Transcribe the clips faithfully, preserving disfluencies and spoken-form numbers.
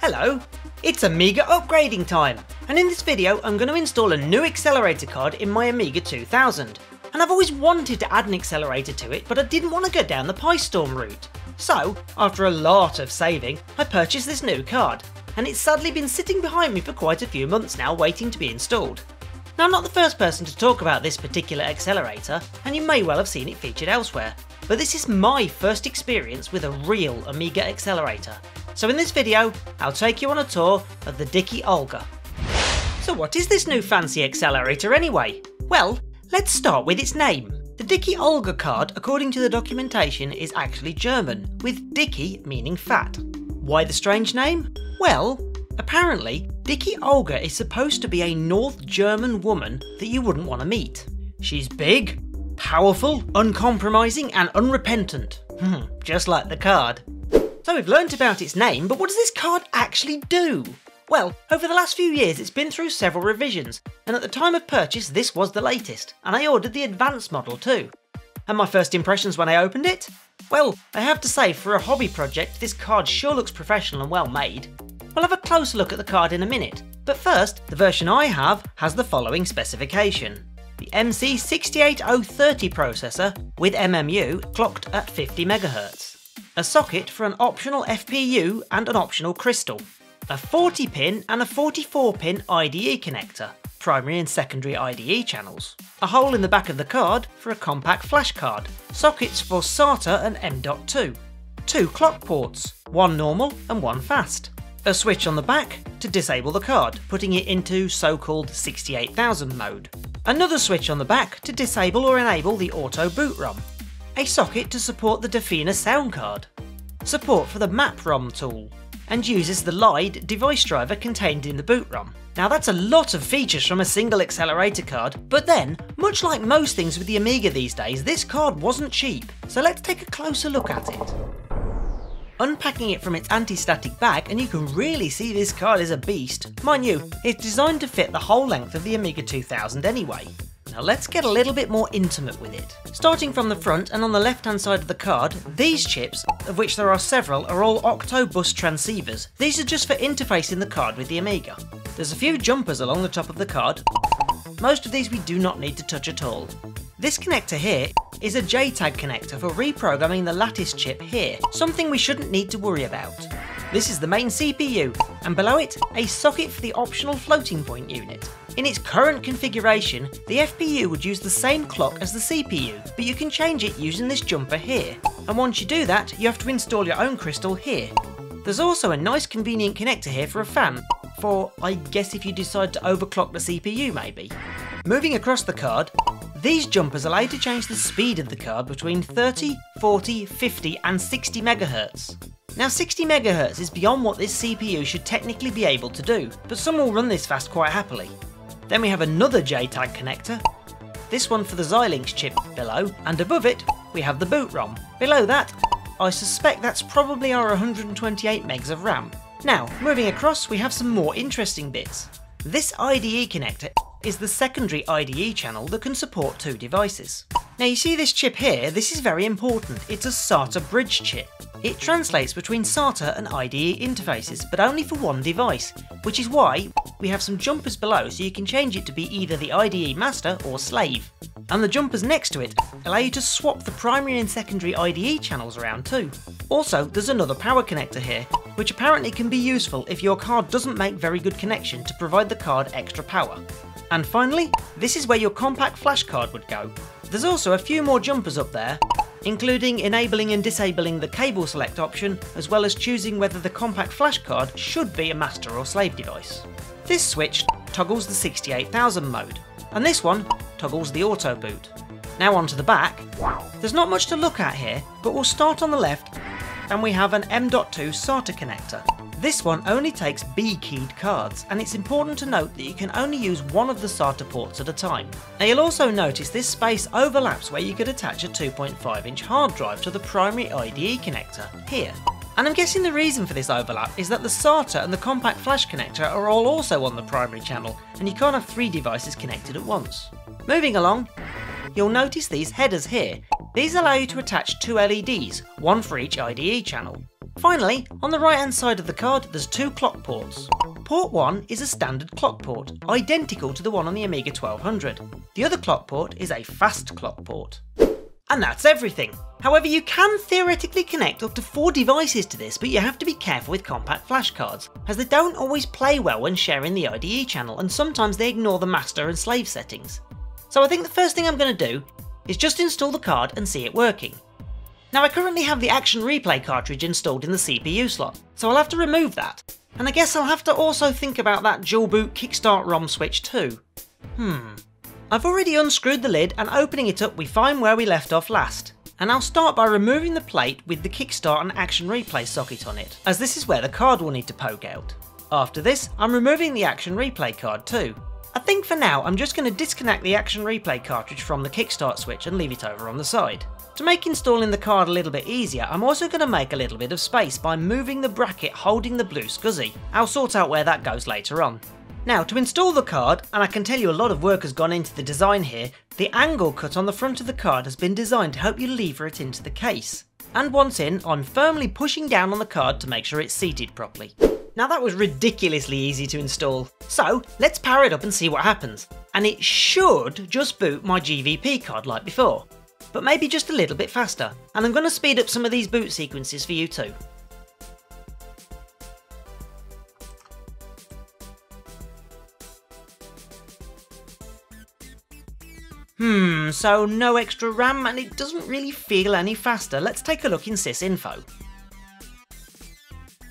Hello, it's Amiga upgrading time, and in this video I'm going to install a new accelerator card in my Amiga two thousand, and I've always wanted to add an accelerator to it, but I didn't want to go down the Pistorm route. So after a lot of saving, I purchased this new card, and it's sadly been sitting behind me for quite a few months now waiting to be installed. Now, I'm not the first person to talk about this particular accelerator, and you may well have seen it featured elsewhere, but this is my first experience with a real Amiga accelerator. So in this video, I'll take you on a tour of the Dicke Olga. So what is this new fancy accelerator anyway? Well, let's start with its name. The Dicke Olga card, according to the documentation, is actually German, with Dicke meaning fat. Why the strange name? Well, apparently, Dicke Olga is supposed to be a North German woman that you wouldn't want to meet. She's big, powerful, uncompromising and unrepentant. Hmm, just like the card. So we've learnt about its name, but what does this card actually do? Well, over the last few years it's been through several revisions, and at the time of purchase this was the latest, and I ordered the advanced model too. And my first impressions when I opened it? Well, I have to say, for a hobby project this card sure looks professional and well made. We'll have a closer look at the card in a minute, but first, the version I have has the following specification. The M C six eight zero three zero processor with M M U clocked at fifty megahertz, a socket for an optional F P U and an optional crystal, a forty pin and a forty-four pin I D E connector, primary and secondary I D E channels, a hole in the back of the card for a compact flash card, sockets for SATA and M dot two, two clock ports, one normal and one fast, a switch on the back to disable the card, putting it into so-called sixty-eight thousand mode. Another switch on the back to disable or enable the auto boot ROM. A socket to support the Delfina sound card. Support for the MapROM tool. And uses the Lide.device driver contained in the boot ROM. Now that's a lot of features from a single accelerator card, but then, much like most things with the Amiga these days, this card wasn't cheap, so let's take a closer look at it. Unpacking it from its anti-static bag, and you can really see this card is a beast. Mind you, it's designed to fit the whole length of the Amiga two thousand anyway. Now let's get a little bit more intimate with it. Starting from the front and on the left hand side of the card, these chips, of which there are several, are all Octobus transceivers. These are just for interfacing the card with the Amiga. There's a few jumpers along the top of the card. Most of these we do not need to touch at all. This connector here is a J TAG connector for reprogramming the lattice chip here, something we shouldn't need to worry about. This is the main C P U, and below it, a socket for the optional floating point unit. In its current configuration, the F P U would use the same clock as the C P U, but you can change it using this jumper here. And once you do that, you have to install your own crystal here. There's also a nice convenient connector here for a fan, for, I guess, if you decide to overclock the C P U maybe. Moving across the card, these jumpers allow you to change the speed of the card between thirty, forty, fifty and sixty megahertz. Now sixty megahertz is beyond what this C P U should technically be able to do, but some will run this fast quite happily. Then we have another J TAG connector, this one for the Xilinx chip below, and above it we have the boot ROM. Below that, I suspect that's probably our one hundred twenty-eight megs of RAM. Now, moving across, we have some more interesting bits. This I D E connector is the secondary I D E channel that can support two devices. Now you see this chip here, this is very important, it's a SATA bridge chip. It translates between SATA and I D E interfaces, but only for one device, which is why we have some jumpers below so you can change it to be either the I D E master or slave. And the jumpers next to it allow you to swap the primary and secondary I D E channels around too. Also, there's another power connector here, which apparently can be useful if your card doesn't make very good connection to provide the card extra power. And finally, this is where your compact flash card would go. There's also a few more jumpers up there, including enabling and disabling the cable select option, as well as choosing whether the compact flash card should be a master or slave device. This switch toggles the sixty-eight thousand mode, and this one toggles the auto boot. Now onto the back. There's not much to look at here, but we'll start on the left, and we have an M dot two SATA connector. This one only takes B-keyed cards, and it's important to note that you can only use one of the SATA ports at a time. Now you'll also notice this space overlaps where you could attach a two point five inch hard drive to the primary I D E connector, here. And I'm guessing the reason for this overlap is that the SATA and the compact flash connector are all also on the primary channel, and you can't have three devices connected at once. Moving along, you'll notice these headers here. These allow you to attach two L E Ds, one for each I D E channel. Finally, on the right hand side of the card there's two clock ports. Port one is a standard clock port, identical to the one on the Amiga twelve hundred. The other clock port is a fast clock port. And that's everything! However, you can theoretically connect up to four devices to this, but you have to be careful with compact flash cards, as they don't always play well when sharing the I D E channel, and sometimes they ignore the master and slave settings. So I think the first thing I'm going to do is just install the card and see it working. Now I currently have the Action Replay cartridge installed in the C P U slot, so I'll have to remove that, and I guess I'll have to also think about that dual boot Kickstart ROM switch too. Hmm. I've already unscrewed the lid, and opening it up we find where we left off last, and I'll start by removing the plate with the Kickstart and Action Replay socket on it, as this is where the card will need to poke out. After this, I'm removing the Action Replay card too. I think for now I'm just going to disconnect the Action Replay cartridge from the Kickstart switch and leave it over on the side. To make installing the card a little bit easier, I'm also going to make a little bit of space by moving the bracket holding the blue scuzzy. I'll sort out where that goes later on. Now to install the card, and I can tell you a lot of work has gone into the design here, the angle cut on the front of the card has been designed to help you lever it into the case. And once in, I'm firmly pushing down on the card to make sure it's seated properly. Now that was ridiculously easy to install, so let's power it up and see what happens. And it should just boot my G V P card like before, but maybe just a little bit faster. And I'm going to speed up some of these boot sequences for you too. Hmm, so no extra RAM, and it doesn't really feel any faster. Let's take a look in SysInfo.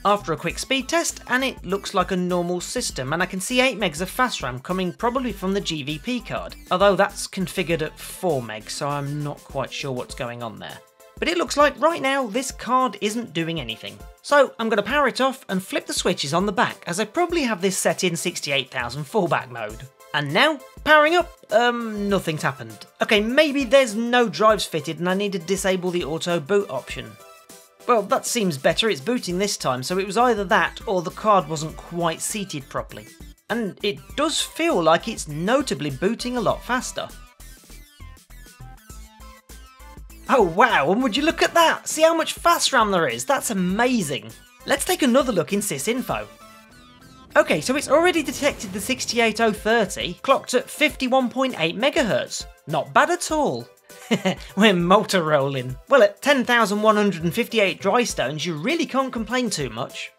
After a quick speed test, and it looks like a normal system, and I can see eight megs of fast RAM coming probably from the G V P card, although that's configured at four megs, so I'm not quite sure what's going on there. But it looks like right now this card isn't doing anything. So I'm going to power it off and flip the switches on the back, as I probably have this set in sixty-eight thousand fallback mode. And now, powering up, um, nothing's happened. Okay, maybe there's no drives fitted and I need to disable the auto boot option. Well, that seems better, it's booting this time, so it was either that or the card wasn't quite seated properly. And it does feel like it's notably booting a lot faster. Oh wow, and would you look at that! See how much fast RAM there is, that's amazing! Let's take another look in SysInfo. Okay, so it's already detected the sixty-eight thousand thirty, clocked at fifty-one point eight megahertz. Not bad at all. We're motor rolling. Well, at ten thousand one hundred fifty-eight dry stones, you really can't complain too much.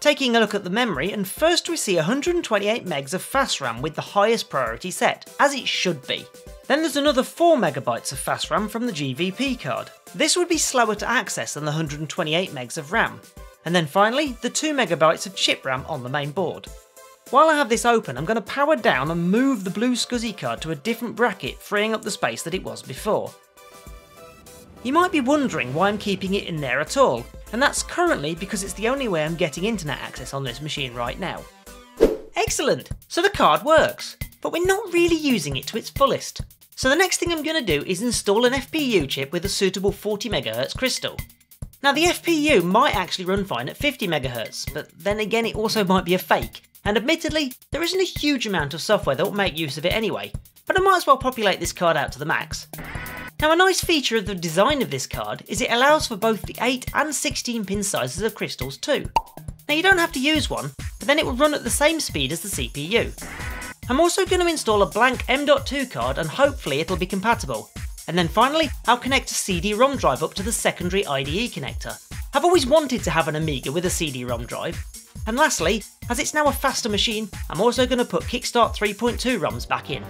Taking a look at the memory, and first we see one hundred twenty-eight megs of fast RAM with the highest priority set, as it should be. Then there's another four megabytes of fast RAM from the G V P card. This would be slower to access than the one hundred twenty-eight megs of RAM. And then finally, the two megabytes of chip RAM on the main board. While I have this open, I'm going to power down and move the blue SCSI card to a different bracket, freeing up the space that it was before. You might be wondering why I'm keeping it in there at all, and that's currently because it's the only way I'm getting internet access on this machine right now. Excellent! So the card works, but we're not really using it to its fullest. So the next thing I'm going to do is install an F P U chip with a suitable forty megahertz crystal. Now the F P U might actually run fine at fifty megahertz, but then again it also might be a fake, and admittedly there isn't a huge amount of software that will make use of it anyway, but I might as well populate this card out to the max. Now a nice feature of the design of this card is it allows for both the eight and sixteen pin sizes of crystals too. Now you don't have to use one, but then it will run at the same speed as the C P U. I'm also going to install a blank M dot two card and hopefully it'll be compatible. And then finally, I'll connect a C D ROM drive up to the secondary I D E connector. I've always wanted to have an Amiga with a C D ROM drive. And lastly, as it's now a faster machine, I'm also going to put Kickstart three point two ROMs back in.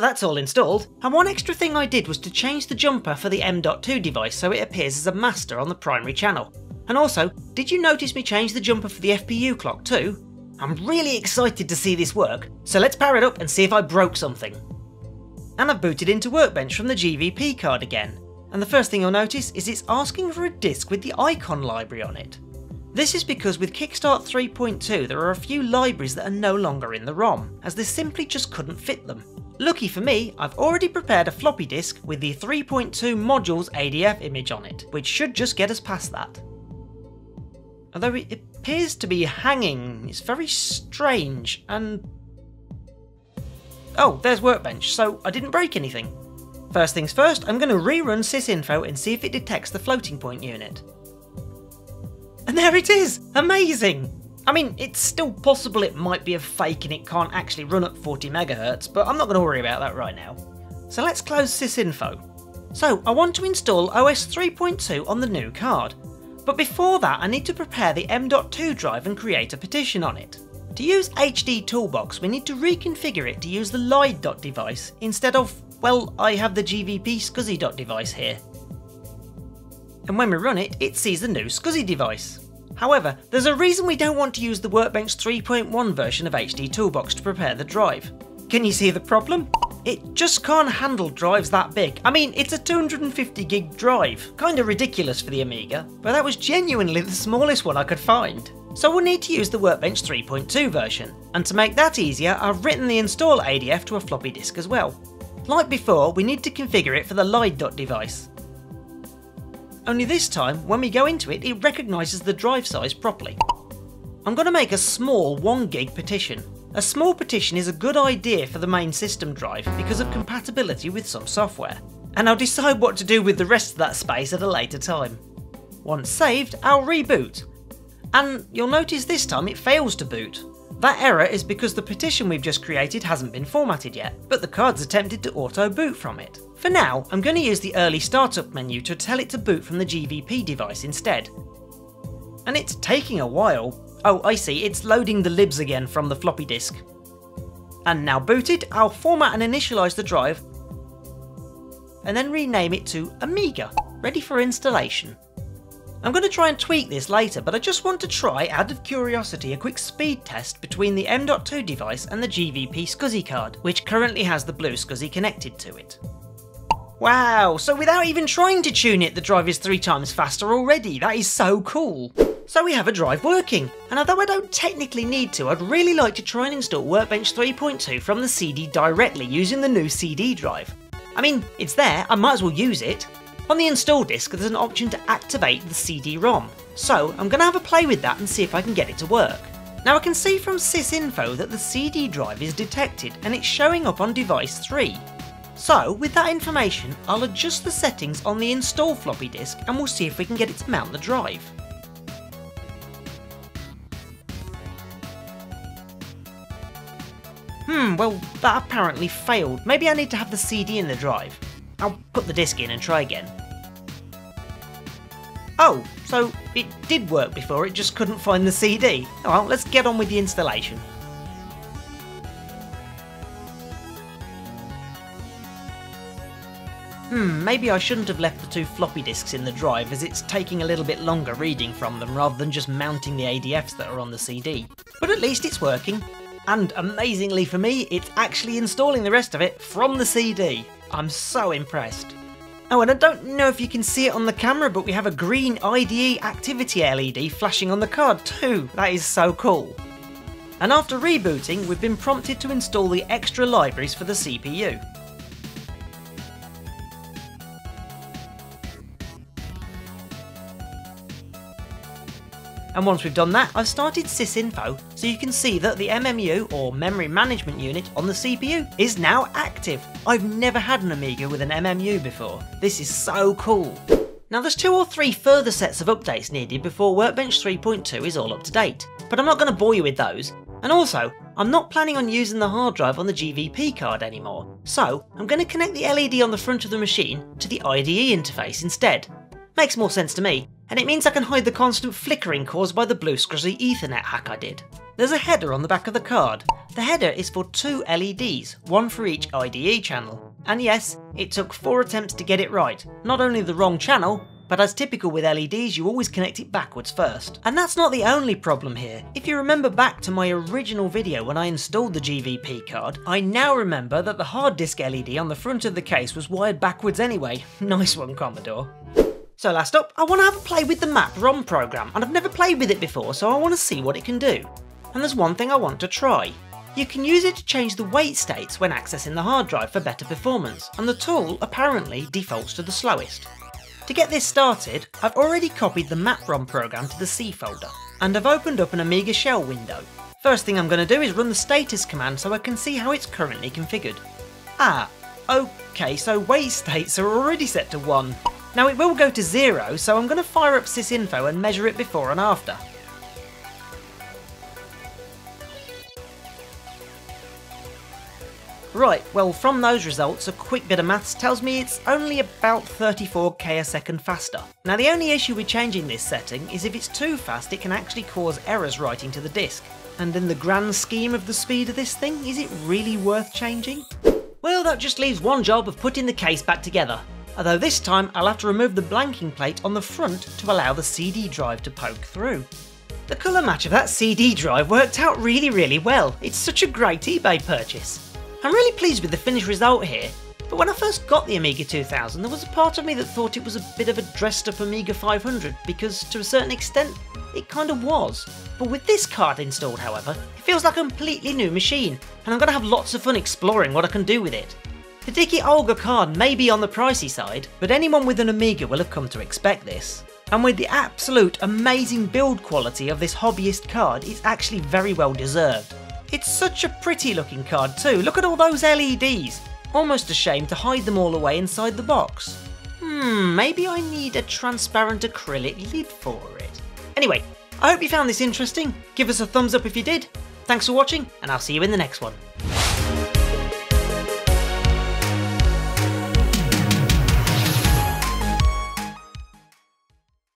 So that's all installed. And one extra thing I did was to change the jumper for the M dot two device so it appears as a master on the primary channel. And also, did you notice me change the jumper for the F P U clock too? I'm really excited to see this work, so let's power it up and see if I broke something. And I've booted into Workbench from the G V P card again, and the first thing you'll notice is it's asking for a disk with the icon library on it. This is because with Kickstart three point two there are a few libraries that are no longer in the ROM, as they simply just couldn't fit them. Lucky for me, I've already prepared a floppy disk with the three point two modules A D F image on it, which should just get us past that. Although it appears to be hanging, it's very strange, and... oh, there's Workbench, so I didn't break anything. First things first, I'm going to rerun SysInfo and see if it detects the floating point unit. And there it is! Amazing! I mean, it's still possible it might be a fake and it can't actually run at forty megahertz, but I'm not going to worry about that right now. So let's close SysInfo. So, I want to install O S three point two on the new card. But before that I need to prepare the M dot two drive and create a partition on it. To use H D Toolbox we need to reconfigure it to use the Lide.device instead of, well, I have the G V P SCSI.device here. And when we run it, it sees the new SCSI device. However, there's a reason we don't want to use the Workbench three point one version of H D Toolbox to prepare the drive. Can you see the problem? It just can't handle drives that big. I mean, it's a two hundred fifty gig drive, kinda ridiculous for the Amiga, but that was genuinely the smallest one I could find. So we'll need to use the Workbench three point two version, and to make that easier I've written the install A D F to a floppy disk as well. Like before, we need to configure it for the Lide.device. Only this time, when we go into it, it recognises the drive size properly. I'm going to make a small one gig partition. A small partition is a good idea for the main system drive because of compatibility with some software, and I'll decide what to do with the rest of that space at a later time. Once saved, I'll reboot, and you'll notice this time it fails to boot. That error is because the partition we've just created hasn't been formatted yet, but the card's attempted to auto-boot from it. For now, I'm going to use the early startup menu to tell it to boot from the G V P device instead. And it's taking a while. Oh, I see, it's loading the libs again from the floppy disk. And now booted, I'll format and initialise the drive and then rename it to Amiga, ready for installation. I'm going to try and tweak this later, but I just want to try, out of curiosity, a quick speed test between the M dot two device and the G V P SCSI card, which currently has the blue SCSI connected to it. Wow, so without even trying to tune it, the drive is three times faster already. That is so cool. So we have a drive working, and although I don't technically need to, I'd really like to try and install Workbench three point two from the C D directly using the new C D drive. I mean, it's there, I might as well use it. On the install disk there's an option to activate the C D ROM, so I'm going to have a play with that and see if I can get it to work. Now I can see from SysInfo that the C D drive is detected and it's showing up on device three. So with that information I'll adjust the settings on the install floppy disk and we'll see if we can get it to mount the drive. Hmm, well that apparently failed. Maybe I need to have the C D in the drive. I'll put the disk in and try again. Oh, so it did work before, it just couldn't find the C D. Well, let's get on with the installation. Hmm, maybe I shouldn't have left the two floppy disks in the drive as it's taking a little bit longer reading from them rather than just mounting the A D Fs that are on the C D. But at least it's working. And amazingly for me, it's actually installing the rest of it from the C D. I'm so impressed. Oh, and I don't know if you can see it on the camera, but we have a green I D E activity L E D flashing on the card too. That is so cool. And after rebooting, we've been prompted to install the extra libraries for the C P U. And once we've done that, I've started SysInfo, so you can see that the M M U, or Memory Management Unit, on the C P U is now active. I've never had an Amiga with an M M U before. This is so cool. Now there's two or three further sets of updates needed before Workbench three point two is all up to date, but I'm not going to bore you with those. And also, I'm not planning on using the hard drive on the G V P card anymore, so I'm going to connect the L E D on the front of the machine to the I D E interface instead. Makes more sense to me, and it means I can hide the constant flickering caused by the blue SCSI Ethernet hack I did. There's a header on the back of the card. The header is for two L E Ds, one for each I D E channel. And yes, it took four attempts to get it right, not only the wrong channel, but as typical with L E Ds, you always connect it backwards first. And that's not the only problem here. If you remember back to my original video when I installed the G V P card, I now remember that the hard disk L E D on the front of the case was wired backwards anyway. Nice one, Commodore. So last up, I want to have a play with the MapROM program, and I've never played with it before, so I want to see what it can do. And there's one thing I want to try. You can use it to change the wait states when accessing the hard drive for better performance, and the tool apparently defaults to the slowest. To get this started, I've already copied the MapROM program to the C folder, and I've opened up an Amiga shell window. First thing I'm going to do is run the status command so I can see how it's currently configured. Ah, okay, so wait states are already set to one. Now it will go to zero, so I'm going to fire up SysInfo and measure it before and after. Right, well from those results, a quick bit of maths tells me it's only about thirty-four K a second faster. Now the only issue with changing this setting is if it's too fast it can actually cause errors writing to the disk. And in the grand scheme of the speed of this thing, is it really worth changing? Well, that just leaves one job of putting the case back together. Although this time I'll have to remove the blanking plate on the front to allow the C D drive to poke through. The colour match of that C D drive worked out really really well, it's such a great eBay purchase. I'm really pleased with the finished result here, but when I first got the Amiga two thousand there was a part of me that thought it was a bit of a dressed up Amiga five hundred, because to a certain extent it kind of was. But with this card installed however, it feels like a completely new machine, and I'm going to have lots of fun exploring what I can do with it. The Dicke Olga card may be on the pricey side, but anyone with an Amiga will have come to expect this. And with the absolute amazing build quality of this hobbyist card, it's actually very well deserved. It's such a pretty looking card too, look at all those L E Ds! Almost a shame to hide them all away inside the box. Hmm, maybe I need a transparent acrylic lid for it. Anyway, I hope you found this interesting, give us a thumbs up if you did, thanks for watching, and I'll see you in the next one.